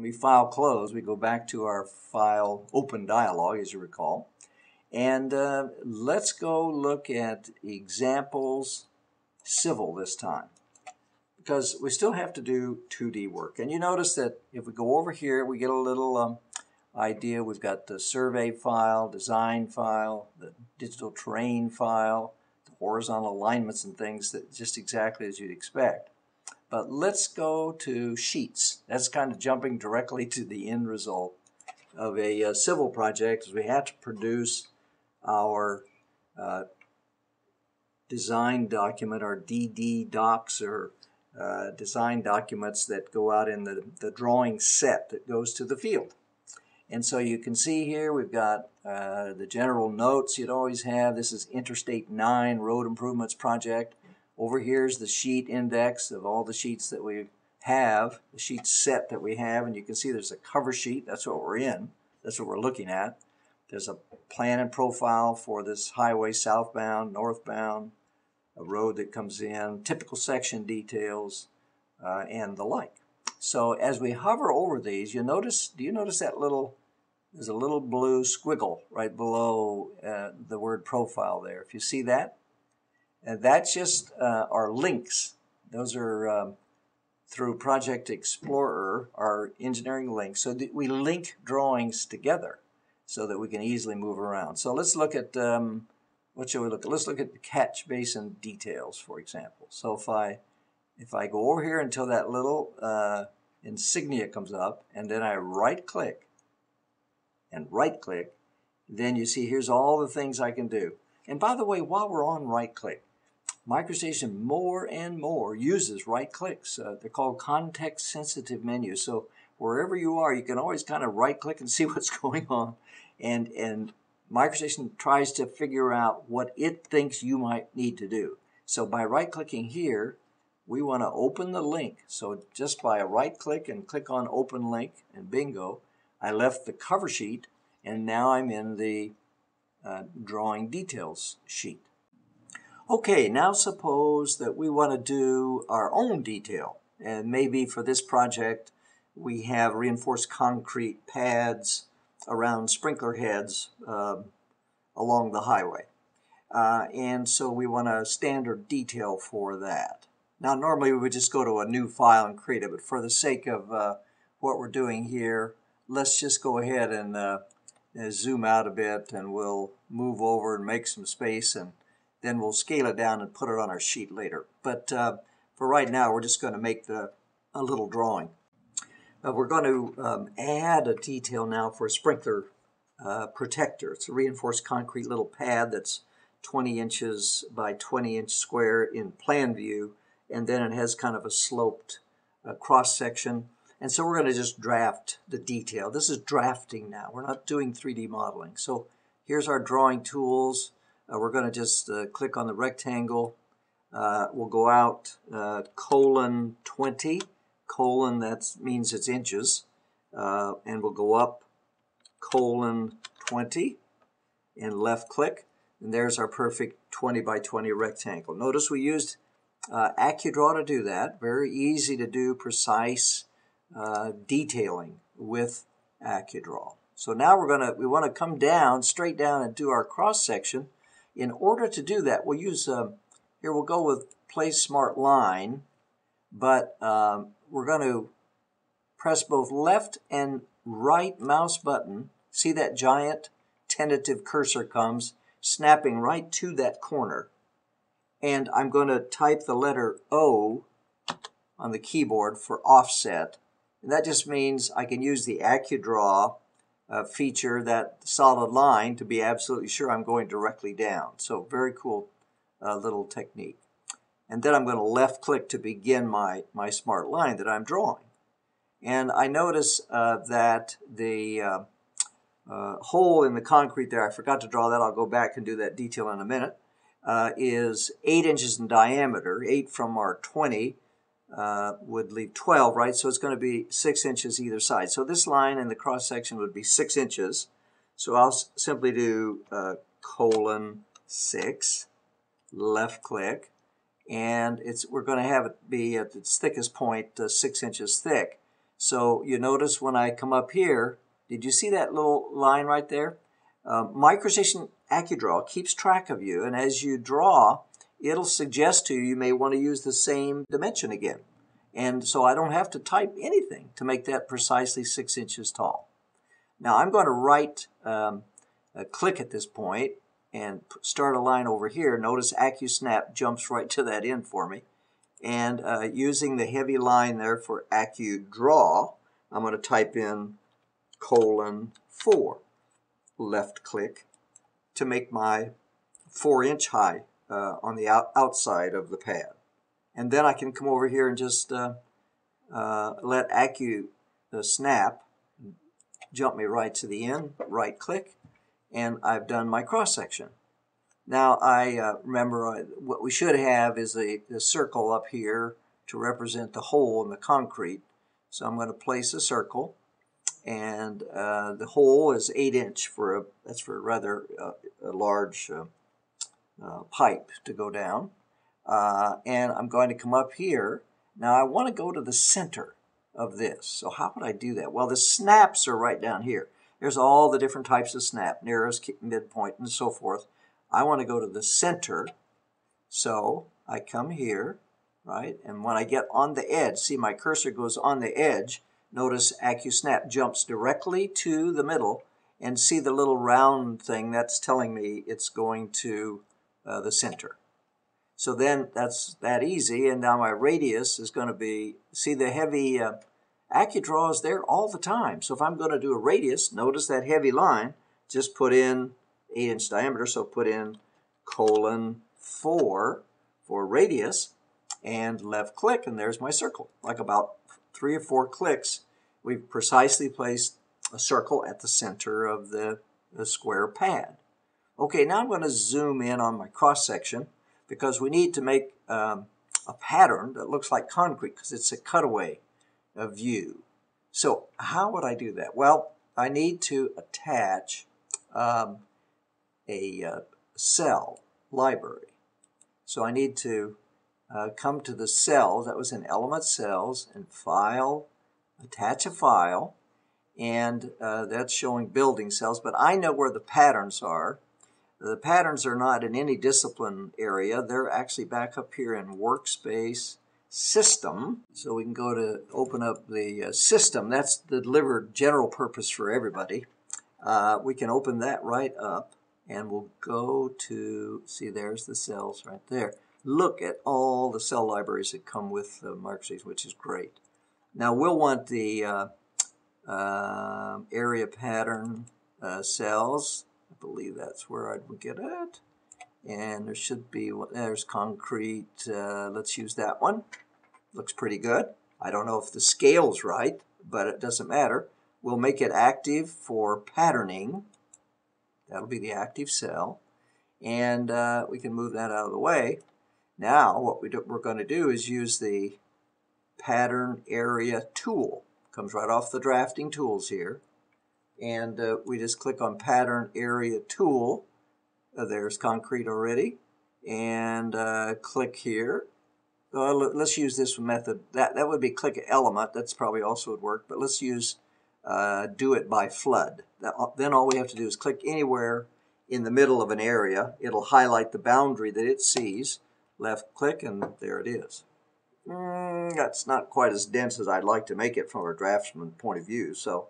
When we file close, we go back to our file open dialog, as you recall. And let's go look at examples civil this time, because we still have to do 2D work. And you notice that if we go over here, we get a little idea. We've got the survey file, design file, the digital terrain file, the horizontal alignments and things, that just exactly as you'd expect. But let's go to sheets. That's kind of jumping directly to the end result of a civil project, because we have to produce our design document, our DD docs, or design documents that go out in the drawing set that goes to the field. And so you can see here we've got the general notes you'd always have. This is Interstate 9 Road Improvements Project. Over here's the sheet index of all the sheets that we have, the sheet set that we have, and you can see there's a cover sheet. That's what we're in. That's what we're looking at. There's a plan and profile for this highway, southbound, northbound, a road that comes in, typical section details, and the like. So as we hover over these, you notice, do you notice that little, there's a little blue squiggle right below the word profile there. If you see that, and that's just our links. Those are through Project Explorer, our engineering links. So we link drawings together so that we can easily move around. So let's look at what shall we look at? Let's look at the catch basin details, for example. So if I go over here until that little insignia comes up, and then I right-click and right-click, then you see here's all the things I can do. And by the way, while we're on right-click, MicroStation more and more uses right-clicks. They're called context-sensitive menus. So wherever you are, you can always kind of right-click and see what's going on. And MicroStation tries to figure out what it thinks you might need to do. So by right-clicking here, we want to open the link. So just by a right-click and click on Open Link, and bingo, I left the cover sheet, and now I'm in the drawing details sheet. Okay, now suppose that we want to do our own detail. And maybe for this project, we have reinforced concrete pads around sprinkler heads along the highway. And so we want a standard detail for that. Now normally we would just go to a new file and create it, but for the sake of what we're doing here, let's just go ahead and zoom out a bit, and we'll move over and make some space, and then we'll scale it down and put it on our sheet later. But for right now, we're just going to make a little drawing. We're going to add a detail now for a sprinkler protector. It's a reinforced concrete little pad that's 20 inches by 20 inch square in plan view, and then it has kind of a sloped cross section. And so we're going to just draft the detail. This is drafting now. We're not doing 3D modeling. So here's our drawing tools. We're going to just click on the rectangle. We'll go out :20. Colon, that means it's inches, and we'll go up :20 and left click, and there's our perfect 20 by 20 rectangle. Notice we used AccuDraw to do that. Very easy to do precise detailing with AccuDraw. So now we want to come down, straight down, and do our cross section. In order to do that, we'll use here we'll go with Place Smart Line, but we're going to press both left and right mouse button. See that giant tentative cursor comes, snapping right to that corner. And I'm going to type the letter O on the keyboard for offset. And that just means I can use the AccuDraw feature, that solid line, to be absolutely sure I'm going directly down. So very cool little technique. And then I'm going to left click to begin my smart line that I'm drawing. And I notice that the hole in the concrete there, I forgot to draw that, I'll go back and do that detail in a minute, is 8 inches in diameter. 8 from our 20 would leave 12, right? So it's going to be 6 inches either side. So this line in the cross section would be 6 inches. So I'll simply do :6, left click. And we're going to have it be at its thickest point, 6 inches thick. So you notice when I come up here, did you see that little line right there? MicroStation AccuDraw keeps track of you, and as you draw, it'll suggest to you you may want to use the same dimension again. And so I don't have to type anything to make that precisely 6 inches tall. Now I'm going to right click at this point and start a line over here. Notice AccuSnap jumps right to that end for me. And using the heavy line there for AccuDraw, I'm going to type in :4, left click, to make my 4-inch high on the outside of the pad. And then I can come over here and just let AccuSnap jump me right to the end, right click, and I've done my cross section. Now I remember what we should have is a circle up here to represent the hole in the concrete. So I'm going to place a circle, and the hole is 8-inch for a, that's for a rather a large pipe to go down. And I'm going to come up here. Now I want to go to the center of this. So how would I do that? Well, the snaps are right down here. There's all the different types of snap, nearest, midpoint, and so forth. I want to go to the center. So I come here, right? And when I get on the edge, see my cursor goes on the edge. Notice AccuSnap jumps directly to the middle, and see the little round thing that's telling me it's going to the center. So then that's that easy, and now my radius is going to be, see the heavy AccuDraw is there all the time. So if I'm going to do a radius, notice that heavy line, just put in 8-inch diameter, so put in :4 for radius, and left click, and there's my circle. Like about 3 or 4 clicks, we've precisely placed a circle at the center of the square pad. Okay, now I'm going to zoom in on my cross section, because we need to make a pattern that looks like concrete, because it's a cutaway view. So how would I do that? Well, I need to attach a cell library. So I need to come to the cells. That was in Element Cells, and File, Attach a File, and that's showing building cells, but I know where the patterns are. The patterns are not in any discipline area. They're actually back up here in Workspace, System. So we can go to open up the System. That's the delivered general purpose for everybody. We can open that right up, and we'll go to, see there's the cells right there. Look at all the cell libraries that come with MicroStation, which is great. Now we'll want the area pattern cells. I believe that's where I would get it, and there should be, there's concrete, let's use that one, looks pretty good. I don't know if the scale's right, but it doesn't matter. We'll make it active for patterning, that'll be the active cell, and we can move that out of the way. Now what we're going to do is use the pattern area tool, comes right off the drafting tools here. And we just click on Pattern Area Tool. There's concrete already. And click here. Let's use this method. That would be click element. That's probably also would work. But let's use Do It by Flood. Then all we have to do is click anywhere in the middle of an area. It'll highlight the boundary that it sees. Left click, and there it is. That's not quite as dense as I'd like to make it from a draftsman point of view. So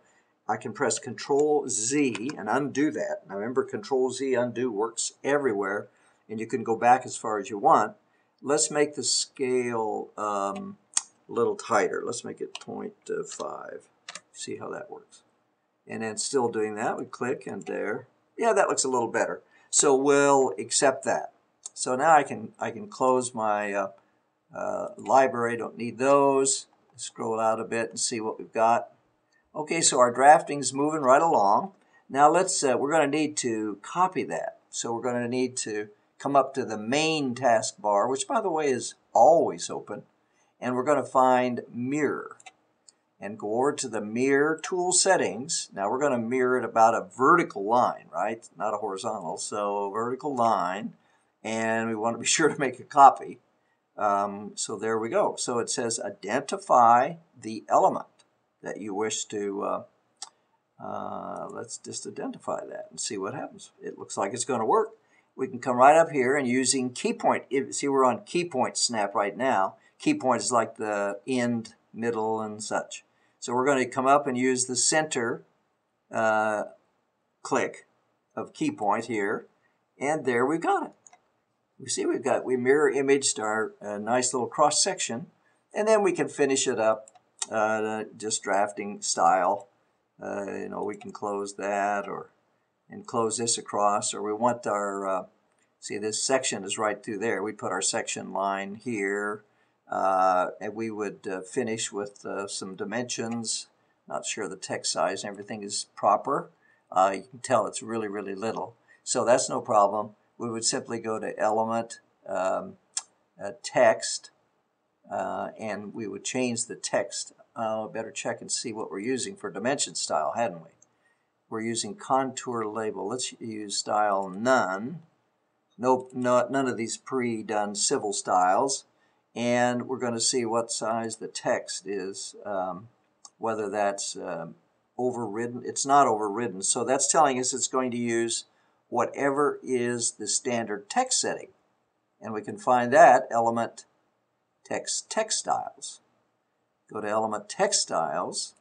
I can press Control-Z and undo that. Now remember, Control-Z undo works everywhere, and you can go back as far as you want. Let's make the scale a little tighter. Let's make it 0.5. See how that works. And then still doing that, we click, and there. Yeah, that looks a little better. So we'll accept that. So now I can close my library. Don't need those. Scroll out a bit and see what we've got. Okay, so our drafting's moving right along. Now let's we're going to need to copy that. So we're going to need to come up to the main taskbar, which by the way is always open, and we're going to find mirror and go over to the mirror tool settings. Now we're going to mirror it about a vertical line, right? Not a horizontal, so vertical line, and we want to be sure to make a copy. So there we go. So it says identify the element. that you wish to, let's just identify that and see what happens. It looks like it's going to work. We can come right up here and using key point, see we're on key point snap right now. Key point is like the end, middle, and such. So we're going to come up and use the center click of key point here, and there we've got it. We see we've got, we mirror imaged our nice little cross section, and then we can finish it up just drafting style. You know, we can close that and close this across, or we want our, see this section is right through there. We put our section line here, and we would finish with some dimensions. Not sure the text size and everything is proper. You can tell it's really, really little. So that's no problem. We would simply go to element, text, and we would change the text. Better check and see what we're using for dimension style, hadn't we? We're using contour label. Let's use style none. Nope, none of these pre-done civil styles. And we're going to see what size the text is, whether that's overridden. It's not overridden, so that's telling us it's going to use whatever is the standard text setting. And we can find that element text textiles. Go to element textiles,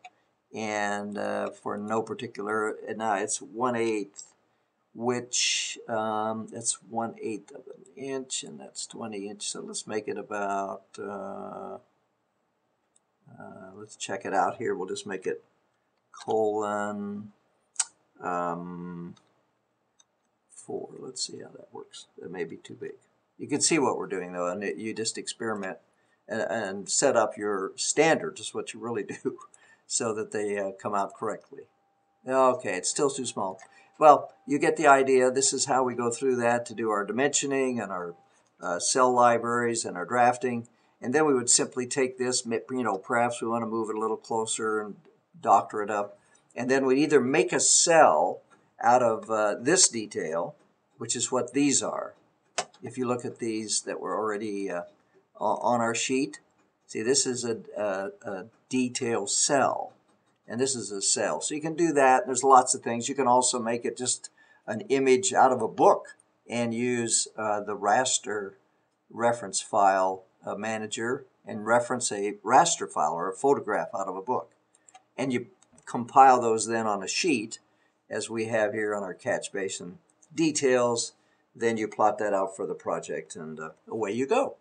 and for no particular, now it's 1/8, which that's 1/8 of an inch, and that's 20 inch. So let's make it about. Let's check it out here. We'll just make it colon 4. Let's see how that works. That may be too big. You can see what we're doing though, and you just experiment and set up your standards is what you really do, so that they come out correctly. Okay, it's still too small. Well, you get the idea. This is how we go through that to do our dimensioning and our cell libraries and our drafting. And then we would simply take this, you know, perhaps we want to move it a little closer and doctor it up. And then we either make a cell out of this detail, which is what these are. If you look at these that were already on our sheet, see this is a detail cell. And this is a cell. So you can do that. There's lots of things. You can also make it just an image out of a book and use the raster reference file manager and reference a raster file or a photograph out of a book. And you compile those then on a sheet as we have here on our catch basin details. Then you plot that out for the project and away you go.